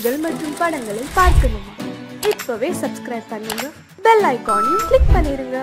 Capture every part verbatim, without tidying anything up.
செய்திகள் மற்றும் படங்களை பார்க்கணுமா? இப்பவே சப்ஸ்கிரைப் பண்ணுங்க, பெல் ஐகானையும் கிளிக் பண்ணிருங்க.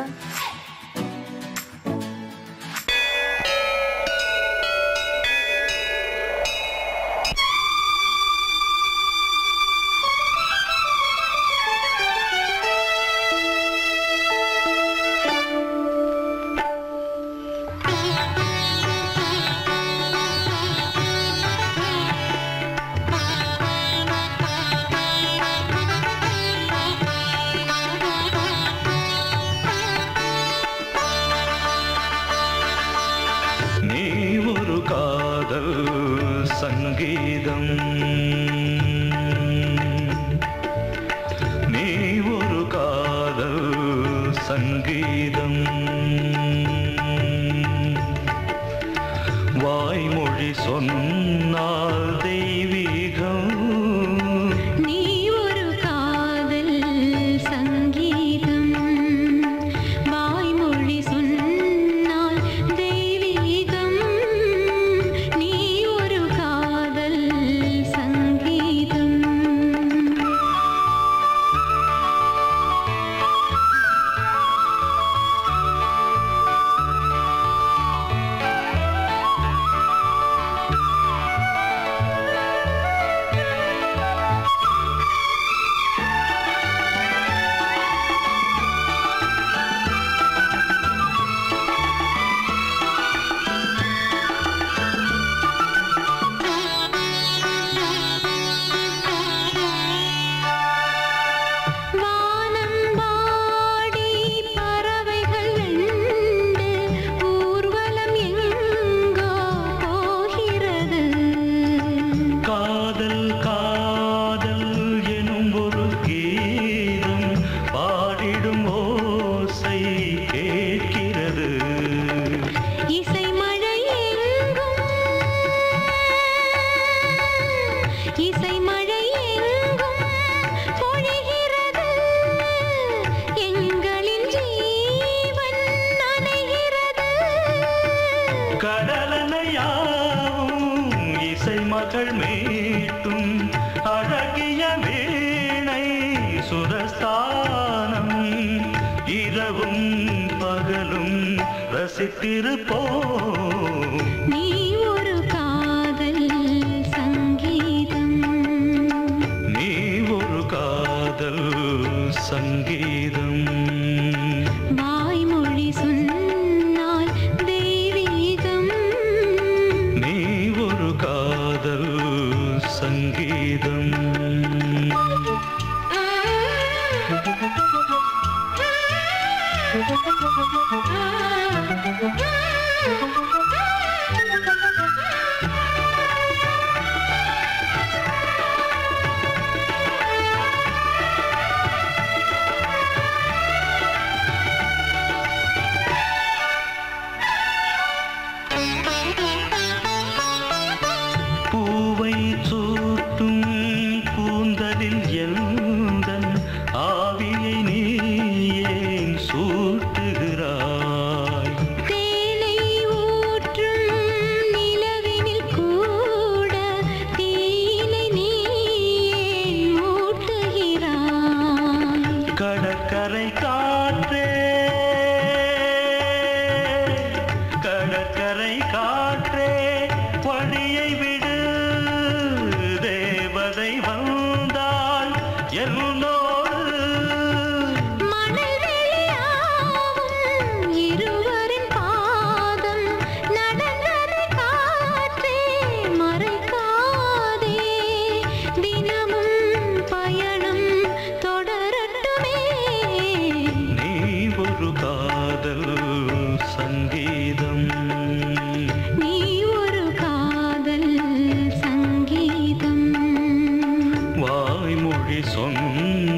வாய்மொழி சொன்ன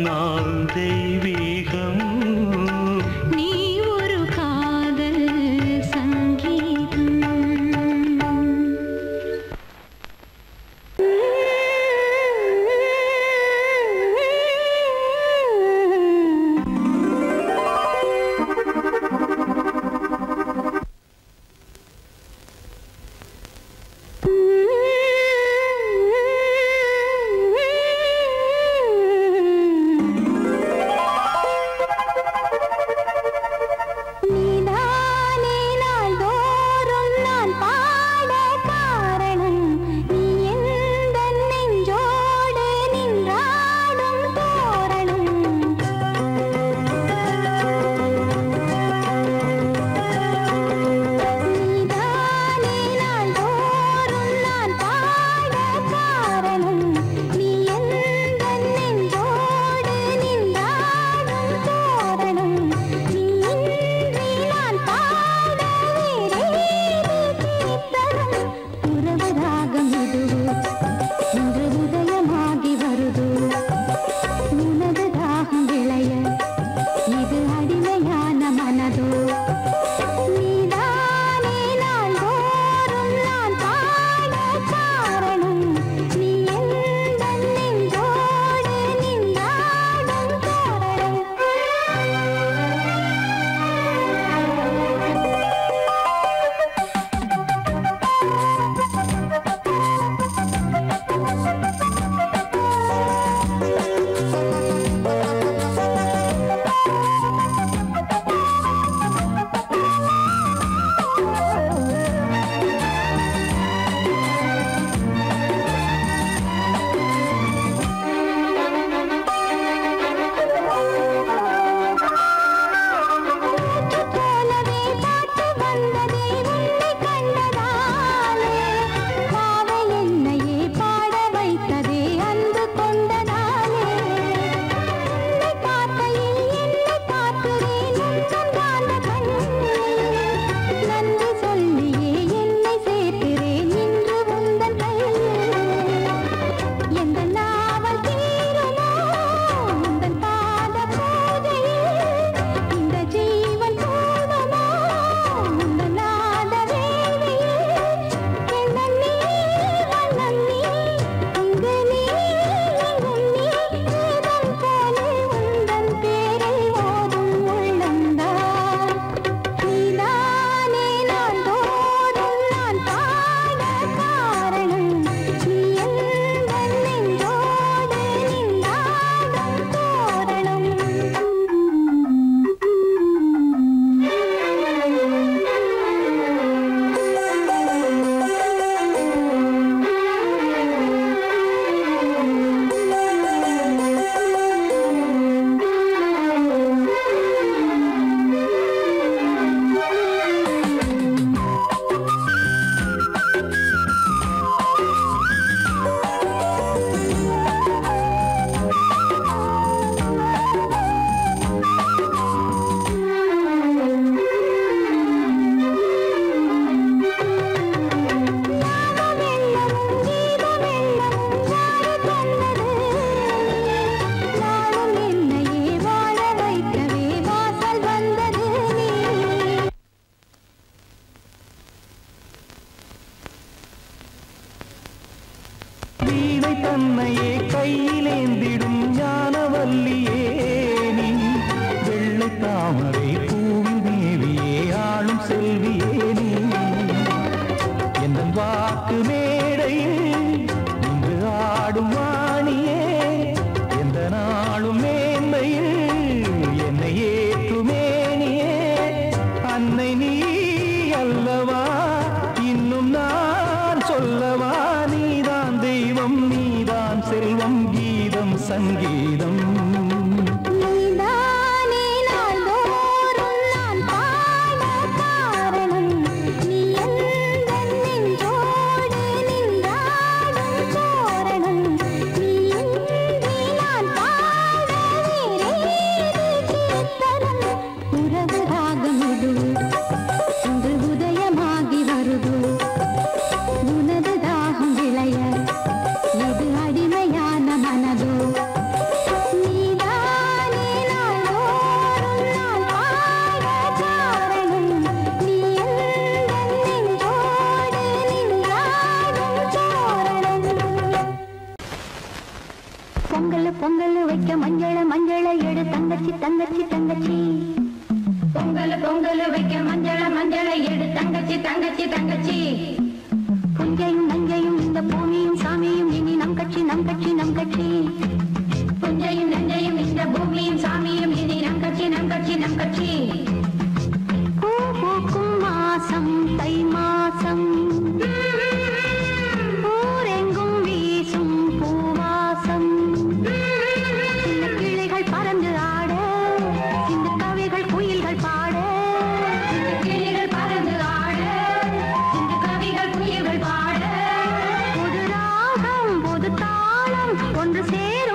ஒன்று சேர்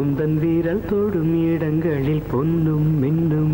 उंदन वीरल तोडुम इडंगलिल पोन्नुम मिन्नुम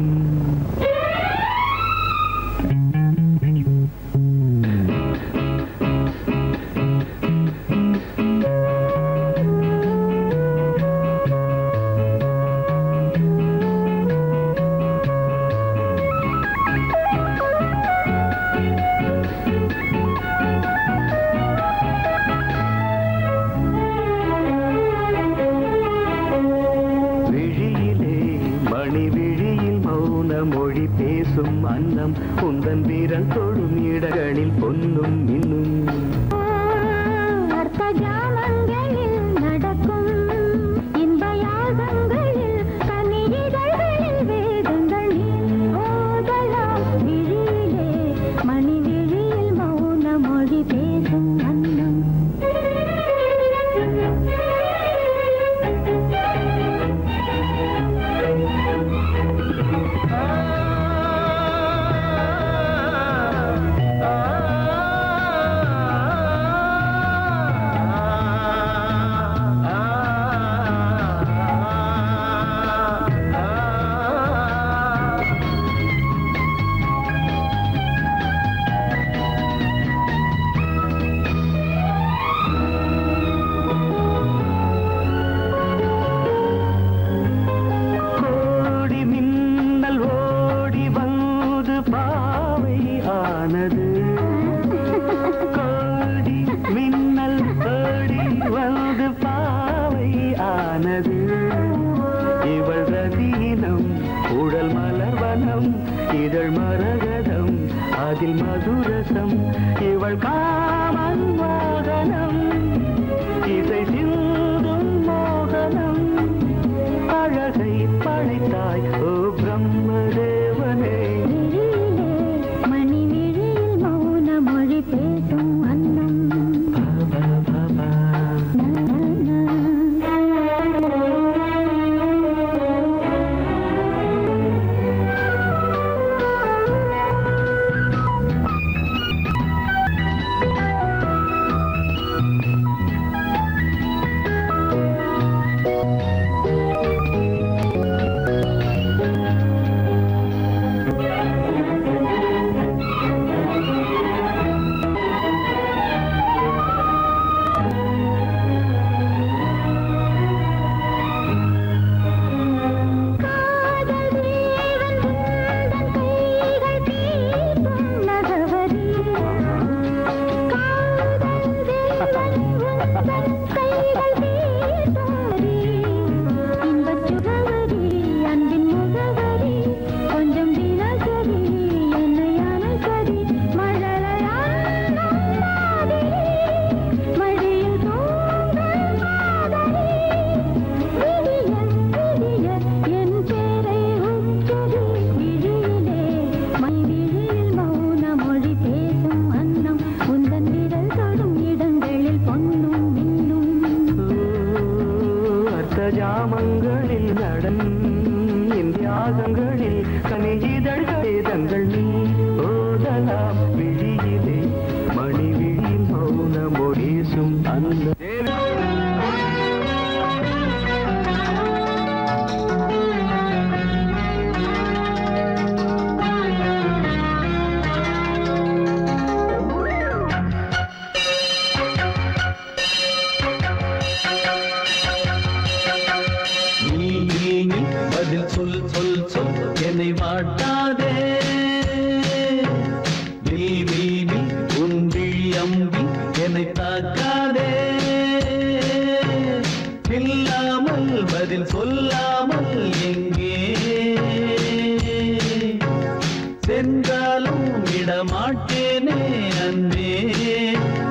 माटेने अन्ने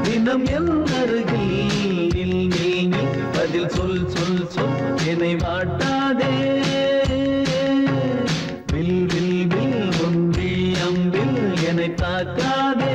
दिनम एल्लर्गी மனதில் சொல் சொல் சொல் என்னை வாட்டாதே வில் வில் வில் ஒன்றி அம்பில் என்னை தாக்காதே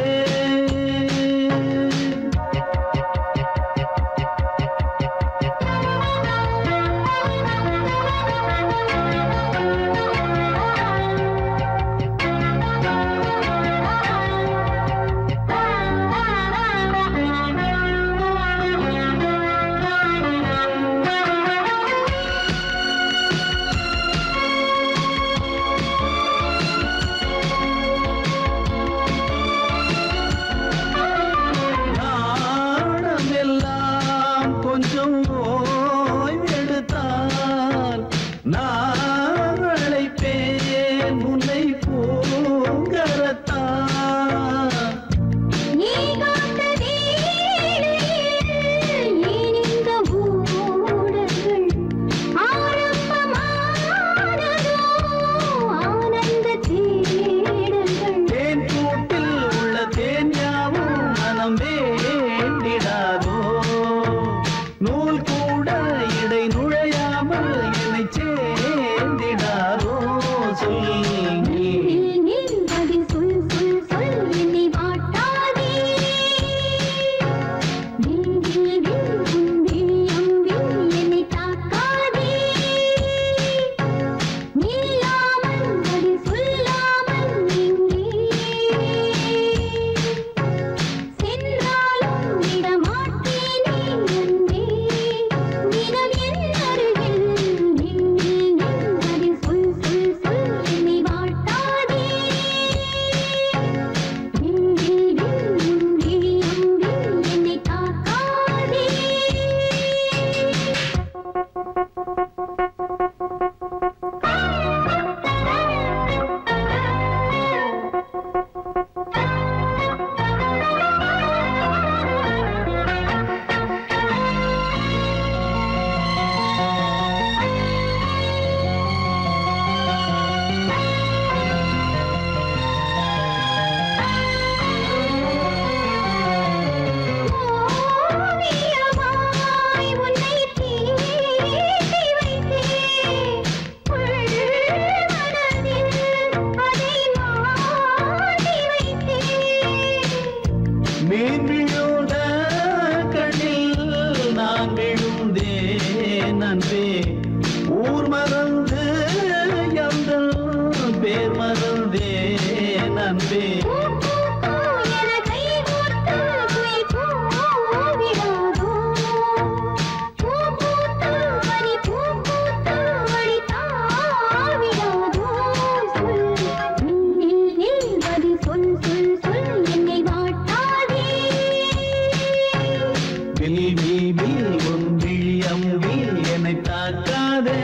வில் வில் வில் உன் விழியம் வில் என்னை தாக்காதே.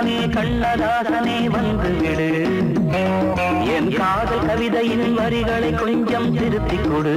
தாசனே கண்ணதாசனே வந்து விடு. என் காதல் கவிதையின் வரிகளை கொஞ்சம் திருத்திக் கொடு.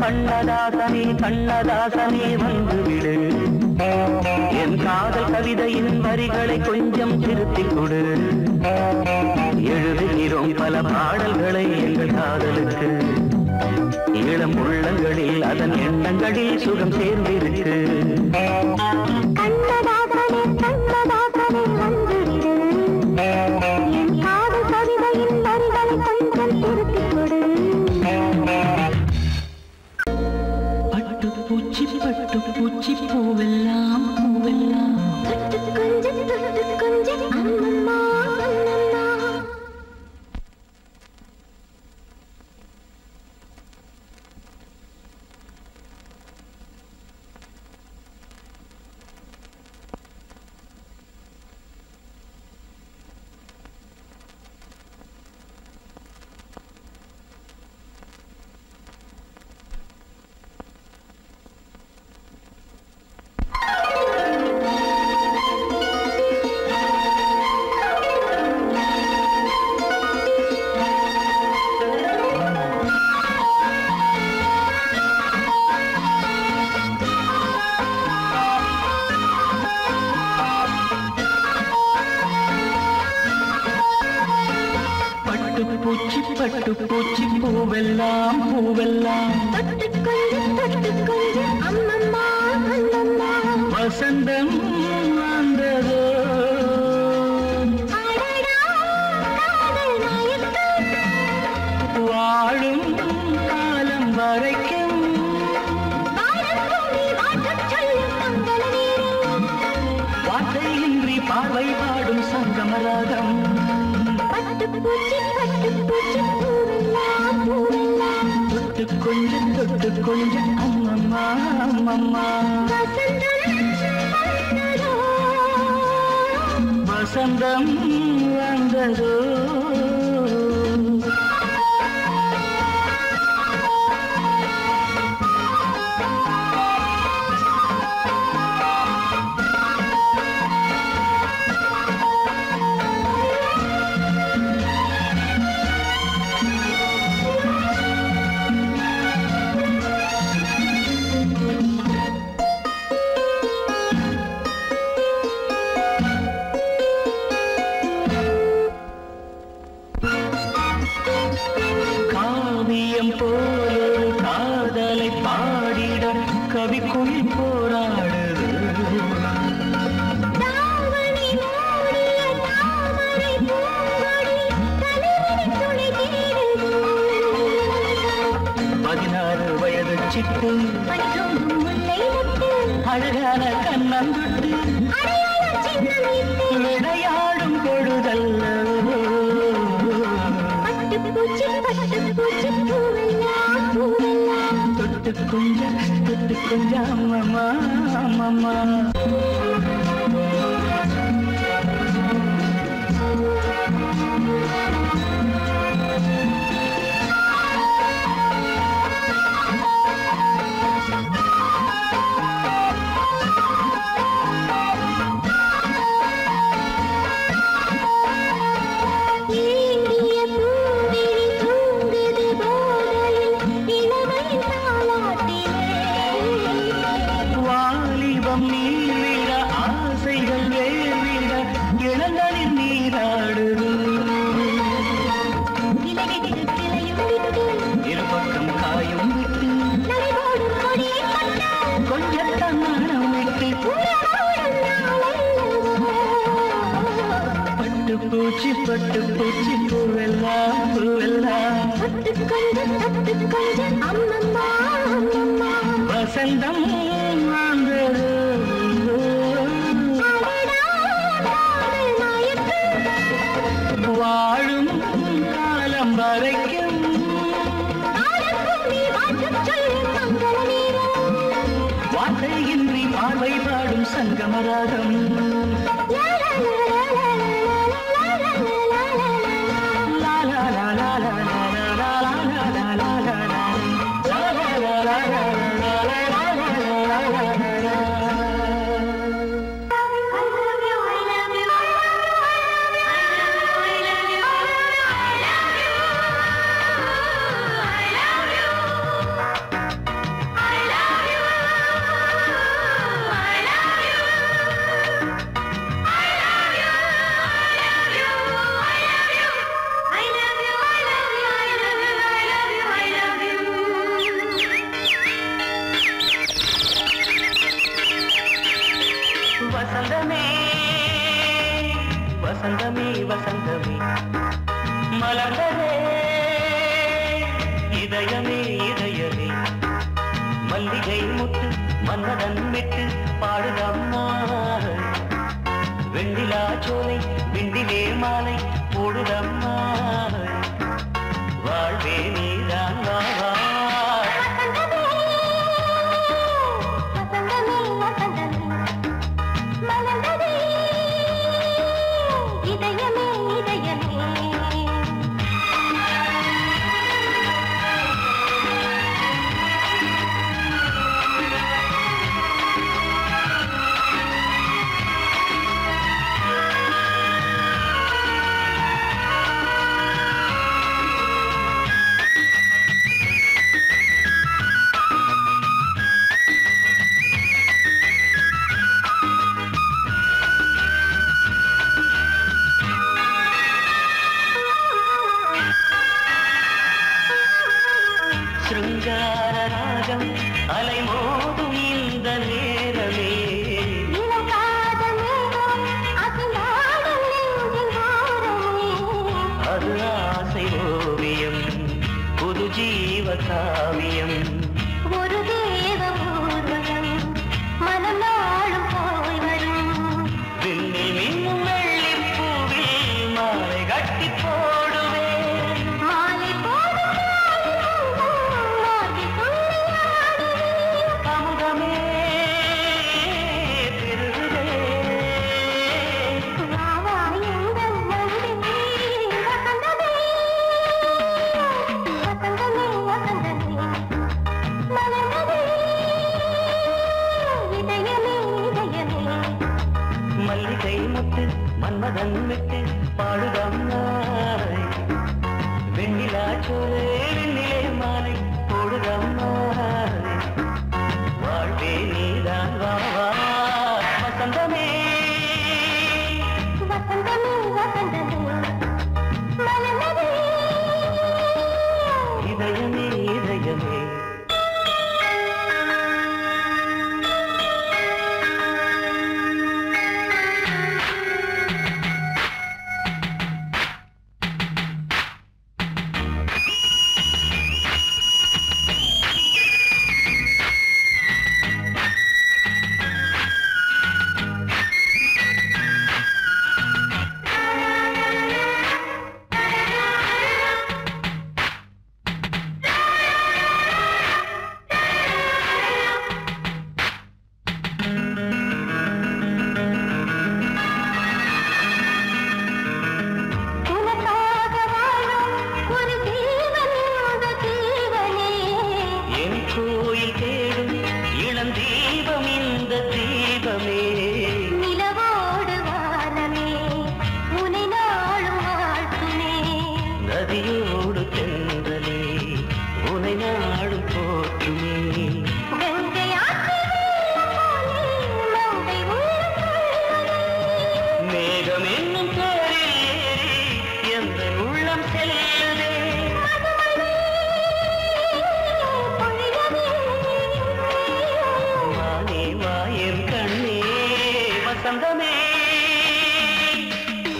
கண்ணதாசனே கண்ணதாசனே வந்துவிடு. என் காதல் கவிதையின் வரிகளை கொஞ்சம் திருத்திக் கொடு. எழுதுகிறோம் பல பாடல்களை எங்கள் காதலுக்கு. இளம் உள்ளங்களில் அதன் எண்ணங்களில் சுகம் சேர்ந்திருக்கு. பூச்சி பூவெல்லாம் பூவெல்லாம் கொஞ்சம் கொஞ்சம் அம்மா அம்மா. चिपट पे चिपुला पुला अटकंद अटकंद अम्मा अम्मा वसंतम आंगरे आडा आडा नायक वाळुम कालम वरैक्कुम आडकुम नी वाचम चोल्लुम मंगल नीरा वार्तैयिन्री पार्वै पाडुम संगम रागम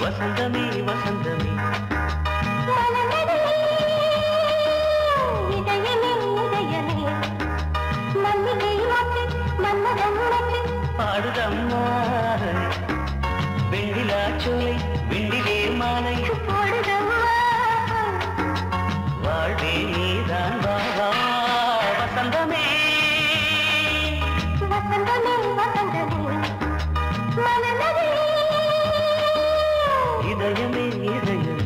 வசந்தமே வசந்தமே இதயமே இதயமே மல்லிகை வாசே மன்னதன்னே பாடுதம்மா வெண்ணிலா சோலை வெண்ணிலே மாலை பாடுதம்மா வாழ்வே நீதான் வா வா வசந்தமே வசந்தமே வசந்தமே மனதே இதயமே இதயமே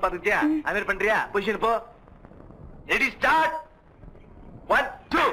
phone பார்த்துக்கிட்டியா? அமீர் பண்றியா? பொசிஷன் போ. Ready start. One, two.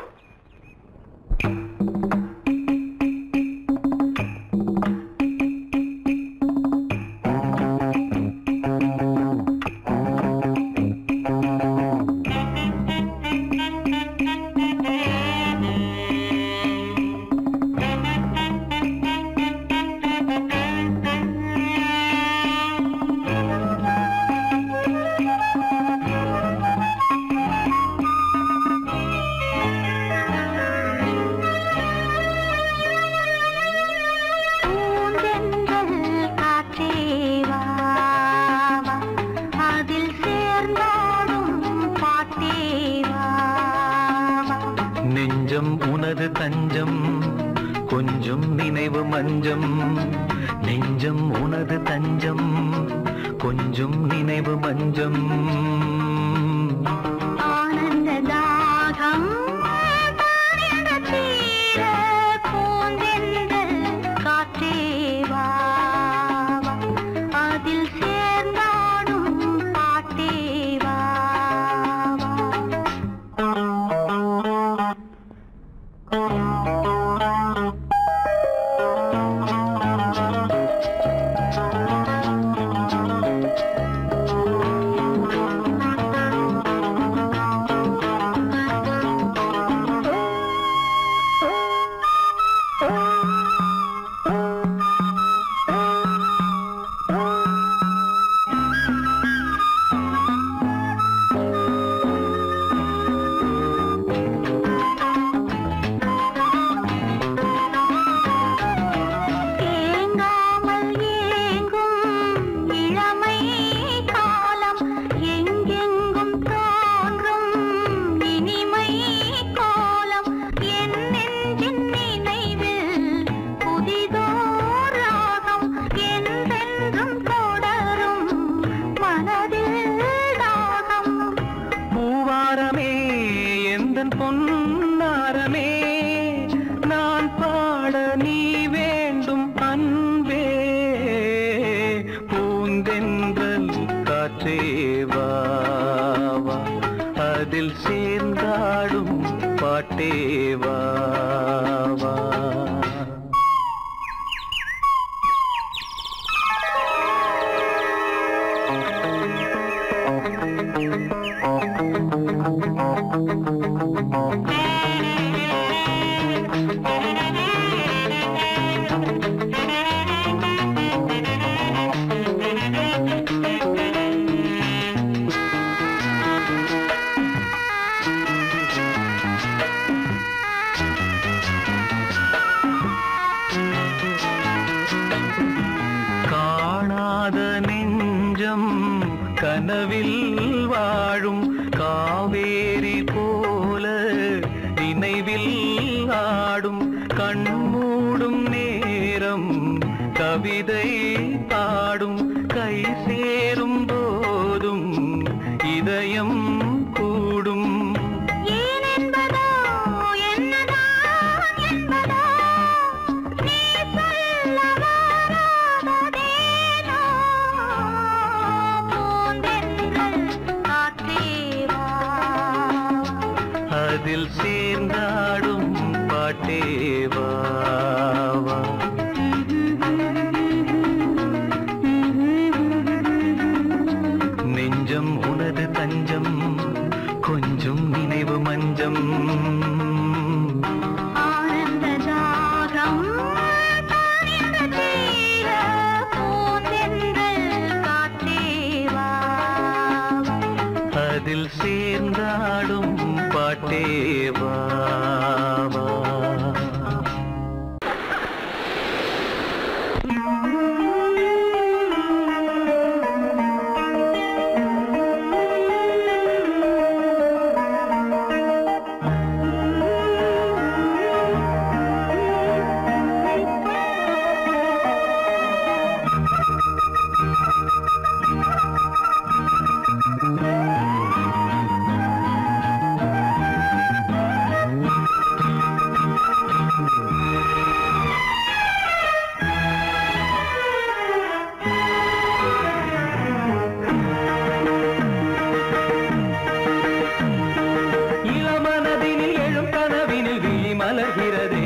மலர்கிறதே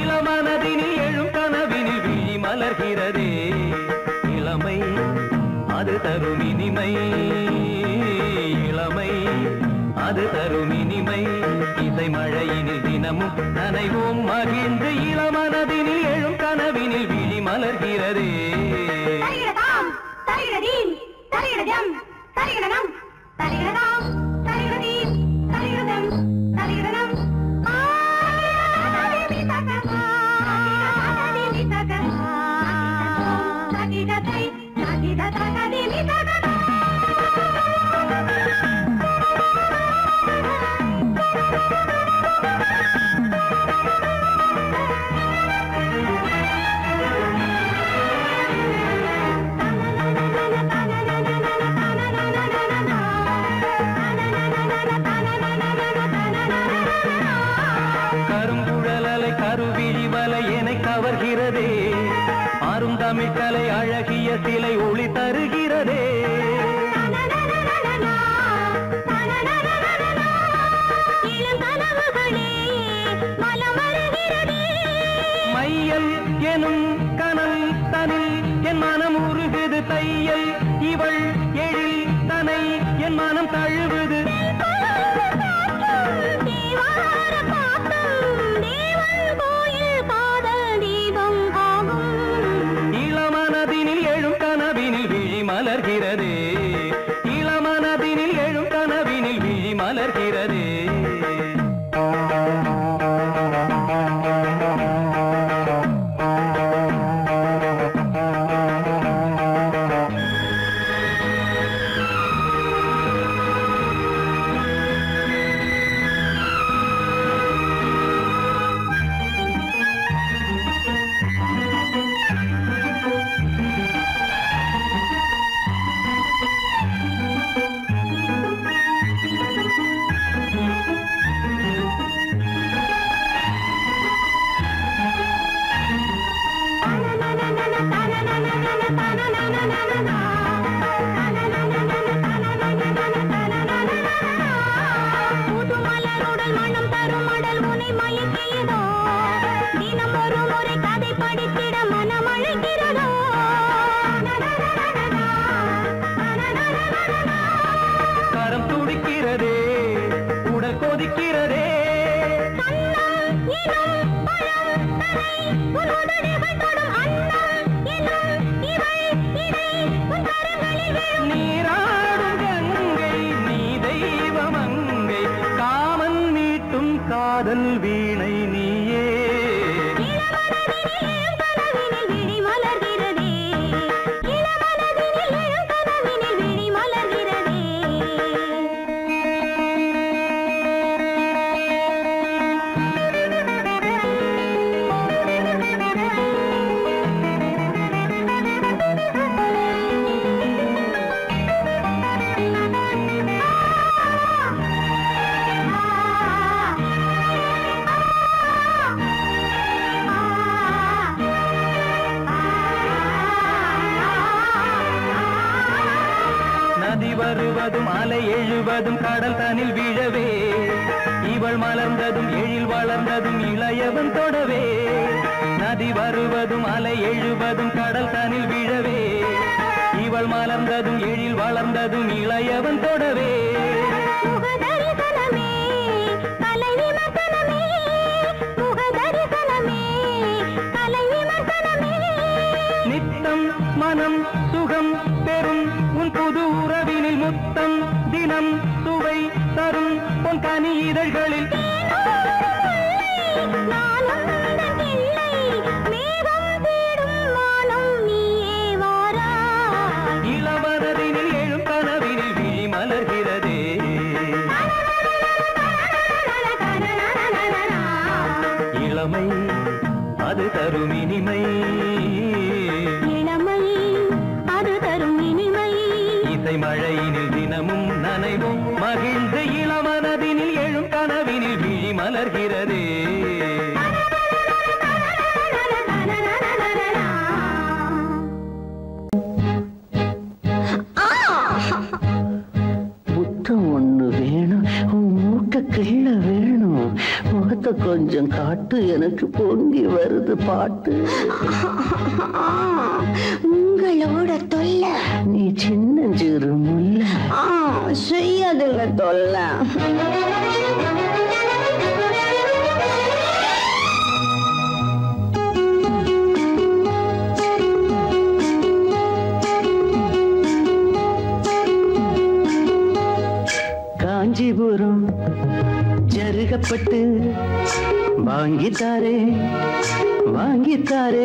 இளமனதினில் எழும் கனவினில் விழி மலர்கிறதே இளமை அது தரும் இனிமை இளமை அது தரும் இனிமை இசை மழையினில் தினமும் நனைவோம் மகிழ்ந்து இளமனதினில் எழும் கனவினில் விழி மலர்கிறதே वांगी तारे वांगी तारे